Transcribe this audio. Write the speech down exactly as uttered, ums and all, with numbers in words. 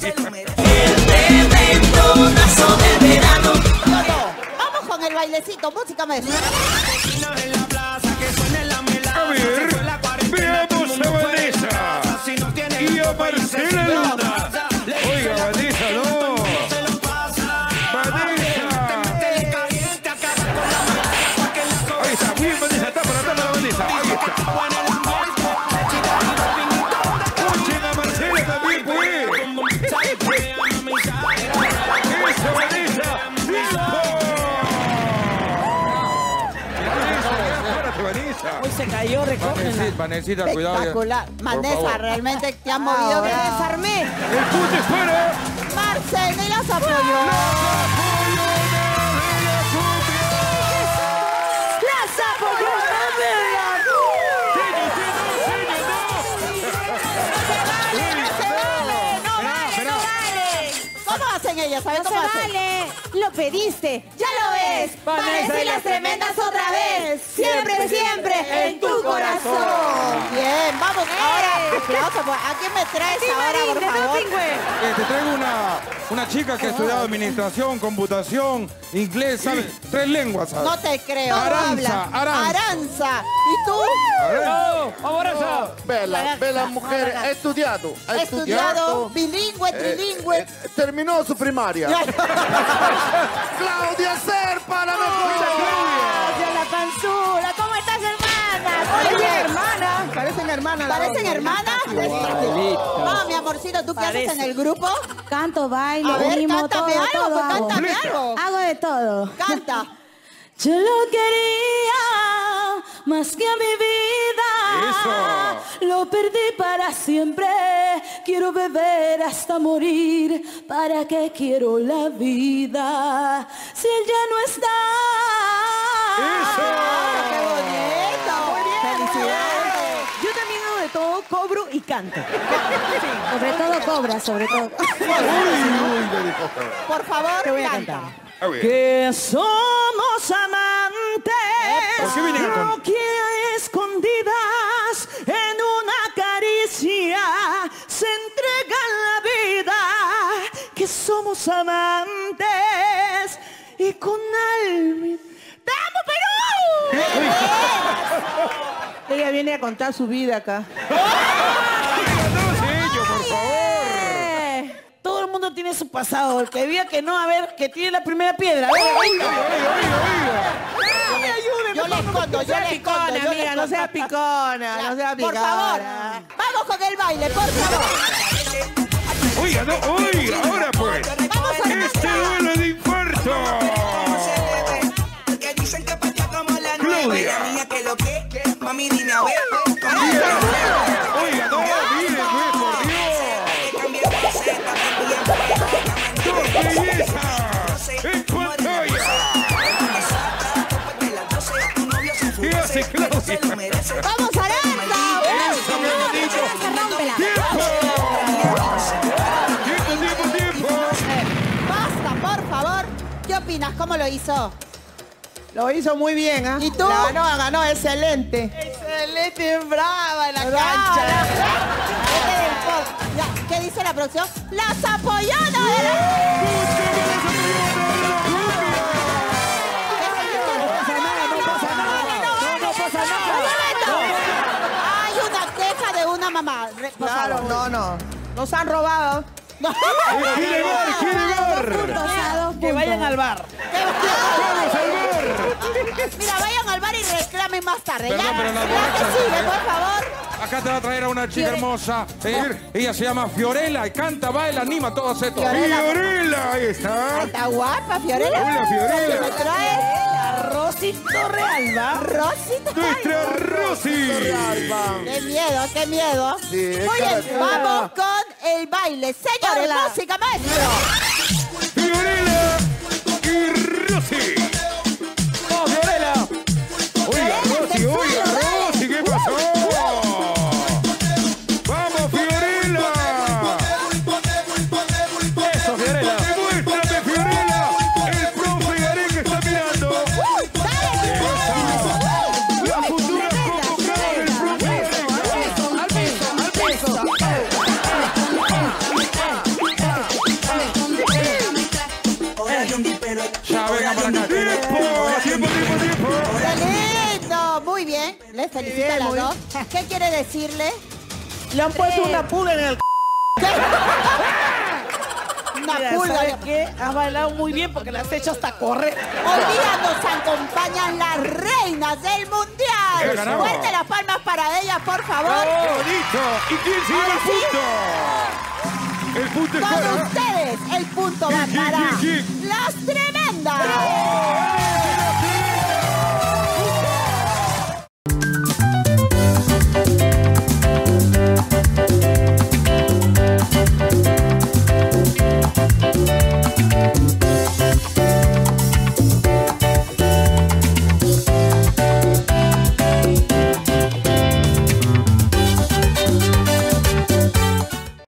se lo merece. El tremendo del verano. Vamos con el bailecito, música maestra. En la plaza que suena la melaza. A ver, veamos a Vanessa. Y a Marcela. Oiga, Vanessa, no. Vanessa. Ahí está, muy bien, Vanessa, está para atrás la Vanessa. Ahí está. Hoy se cayó, recógela. Vanessa, cuidado. Espectacular. Vanessa, realmente te has movido. ¡Que desarmé! ¡El punto es fuera! ¡Marcela, las apoyó! ¡Las apoyó! Ellas, ¿sabes cómo hacen? Vale, lo pediste, ya lo ves. Vanessa y las tremendas otra vez. Siempre, siempre en tu corazón. Bien, vamos. Ahora, ¿a quién me traes ahora, por favor? Eh, te traigo una, una chica que ha estudiado administración, computación, inglés, ¿sabes? Tres lenguas, ¿sabes? No te creo. Aranza, Aranza. Aranza. ¿Y tú? Aranza. Aranza. Vela, vela, mujer, ha estudiado. Ha estudiado, bilingüe, trilingüe. Terminó su primaria. Claudia Serpa, la mejor. Claudia, la panzura. ¿Cómo estás, hermana? Oye, hermana. Parecen hermanas. ¿Parecen hermanas? No, mi amorcito, ¿tú qué haces en el grupo? Canto, bailo, rimo, todo. A ver, cántame algo, pues cántame algo. Hago de todo. Canta. Yo lo quería más que a mi vida. Eso. Lo perdí para siempre. Quiero beber hasta morir. ¿Para qué quiero la vida? Si él ya no está. ¡Eso! ¡Ah, qué bonito! Muy bien. ¡Felicidades! Bueno. Yo también hago de todo, cobro y canto. Sobre todo cobra, sobre todo. Por favor, te voy a canta. Cantar. Que somos amantes, no quiere escondidas en una caricia, se entrega la vida, que somos amantes y con alma. ¡Te amo, Perú! Ella viene a contar su vida acá. Tiene su pasado, el que diga que no, a ver, que tiene la primera piedra. Oiga, oiga, oiga. Yo le escondo, yo le escondo, amiga, no sea picona, no sea picona. Por favor, vamos con el baile, por favor. Oiga, no, oiga, ahora pues. Este duelo de infarto. Que dicen que patea como la nueve. Mía, que lo que, mami, dime a ver. Oiga, no, mire, por Dios. ¡En pantalla! ¿Qué hace Claudia? ¡Vamos, Aranza! ¡Eso me lo digo! ¡Tiempo! ¡Tiempo, tiempo, tiempo! Basta, por favor. ¿Qué opinas? ¿Cómo lo hizo? Lo hizo muy bien, ¿ah? ¿Eh? ¿Y tú? La ganó, la ganó, excelente. Excelente, brava en la brava. Cancha. ¿Qué dice la producción? ¡Las apoyadas! De la... ¡No pasa nada! Hay una queja de una mamá. Claro, no, no. Nos han robado. ¡Quiere bar! ¡Quiere bar! Que vayan al bar. ¡Vamos al bar! Mira, vayan al bar y reclamen más tarde. Ya que sigue, por favor. Acá te va a traer a una chica Fiore... hermosa. Ella, ella se llama Fiorella y canta, baila, anima, todo esto. Fiorella. Fiorella, ahí está. Está guapa, Fiorella. Hola, Fiorella. ¿Qué me traes? La Rosy Torrealva. Rosy Torrealva. Nuestra Rosy. Qué miedo, qué miedo. Sí, muy bien, cara. Vamos con el baile. Señores, hola. Música, maestro. Fiorella y Rosy. ¡Oh, Fiorella! Oiga, Rosy, oiga, Rosy, ¿qué pasó? les felicita a las dos. ¿Qué quiere decirle? Le han puesto una pulga en el... Una Mira, pulga. ¿Sabes qué? Has bailado muy bien porque la has hecho hasta correr. Hoy día nos acompañan las reinas del mundial. Fuerte las palmas para ellas, por favor. ¡Oh, listo! ¿Y quién se lleva el punto? El punto es para... Con ustedes el punto va para... ¡Las tremendas!